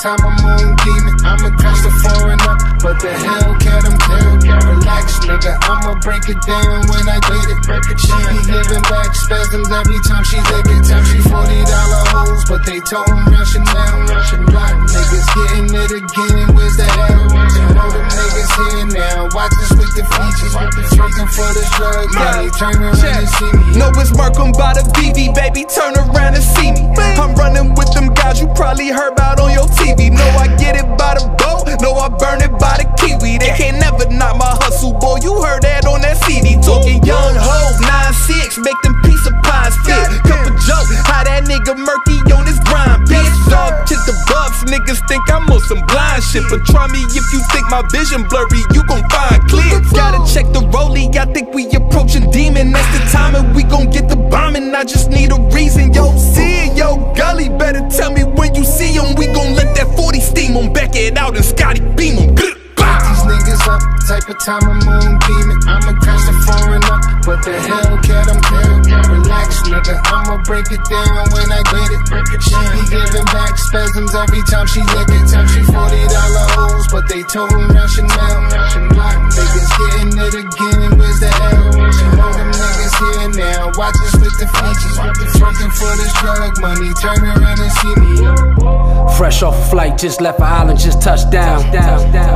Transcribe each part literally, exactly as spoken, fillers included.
time I'm on demon, I'ma catch the foreign up, but the Hellcat, I'm clear. Relax, nigga, I'ma break it down when I get it. She be giving back spasms every time she lick it. Time she forty dollar hoes, but they totin' Russian down, Russian block. Niggas getting it again, where's the hell? You know them niggas here now, watch us with the features. Working for the drug, yeah, turn around and see me. No, it's Murkemz by the V V, baby, turn around and see me. I'm running with them guys you probably heard about on your T V. No, I get it by the boat, no, I burn it by the kiwi. They can't never knock my hustle, boy, you heard that on that C D. Talking young hoes, nine six, make them piece of pies fit. Cup of joke, how that nigga Murky on his grind, bitch. Dog shit the buffs, niggas think I'm on some blind shit. But try me if you think my vision blurry, you gon' find clear. Gotta check the rollie, I think we approaching demon. That's the time and we gon' get the bombing, I just need a reason. Yo, see, yo, gully, better tell me when you see him. We gon' let that forty steam him, back it out and Scotty beam him. These niggas up, type of time I'm on demon. I'ma catch the foreign up, but the Hellcat, I'm clear. Relax, nigga, I'ma break it down when I get it. She be giving back spasms every time she lick it. Time she forty dollar hoes, but they totin' Russian down, Russian block. Niggas getting it again, where's the hell? You know them niggas here now, watch us with the features. Working for this drug money, turn around and see me. Fresh off a flight, just left an island, just touched down.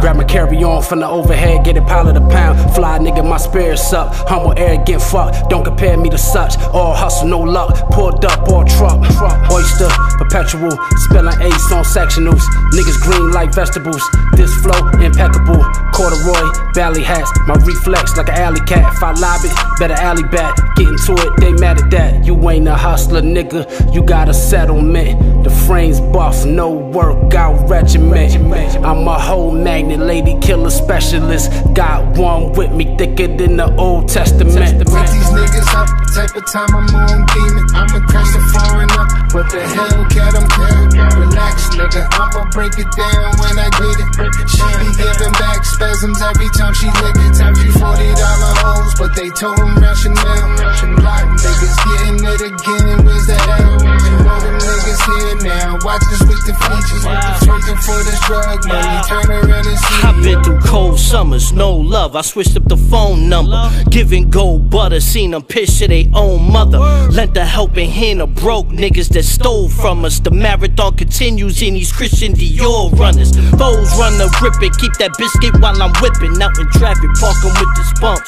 Grab my carry on from the overhead, get a pile of the pound. Fly nigga, my spirit's up, humble air, get fucked. Don't compare me to such, all hustle, no luck. Pulled up, all truck, oyster, perpetual. Spilling ace on sectionals, niggas green like vegetables. This flow, impeccable, corduroy, valley hats. My reflex like an alley cat, if I lob it, better alley back. Getting to it, they mad at that. You ain't a hustler, nigga, you got a settlement. The frame's buff, no workout regimen. I'm a whole magnet, lady killer specialist. Got one with me, thicker than the Old Testament. Break these niggas up, type of time I'm on demon. I'ma crash the foreign up, but the Hellcat, I'm clear. Relax, nigga, I'ma break it down when I get it. She be giving back spasms every time she lick it. Time she forty dollar hoes, but they totin' Russian down, Russian block. Niggas getting it again, where's the hell? You know them niggas here now, watch us with the features. Working for this drug money, turn around and see. I've been through cold summers, no love, I switched up the phone number. Giving gold butter, seen them piss to they own mother. Lent the helping hand to broke niggas that stole from us. The marathon continues in these Christian Dior runners. Foes run the rip it, keep that biscuit while I'm whipping. Out in traffic, parking with this bump.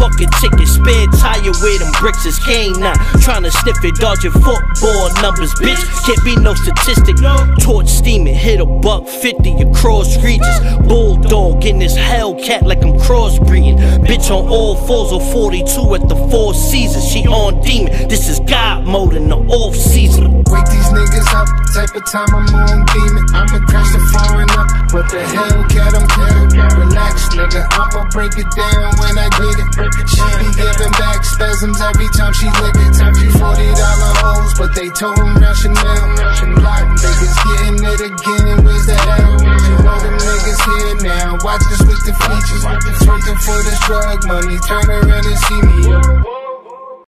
Fucking ticket, spare tire where them bricks is canine. Trying to sniff it, dodging football numbers, bitch. Can't be no statistic. Torch steaming, hit a buck fifty across regions. Bulldog in this Hellcat like I'm crossbreeding. Bitch on all fours or forty-two at the Four Seasons. She on demon, this is God mode in the off season. Wake these niggas up, type of time I'm on demon. I'ma crash the foreign up, but the Hellcat, I'm clear. Relax, nigga, I'ma break it down when I get it. She be giving back spasms every time she lick it. Time she forty dollar hoes, but they totin' Russian down, Russian block. Niggas getting it again, where's the hell? You know them niggas here now, watch us with the features. Working for this drug money, turn around and see me.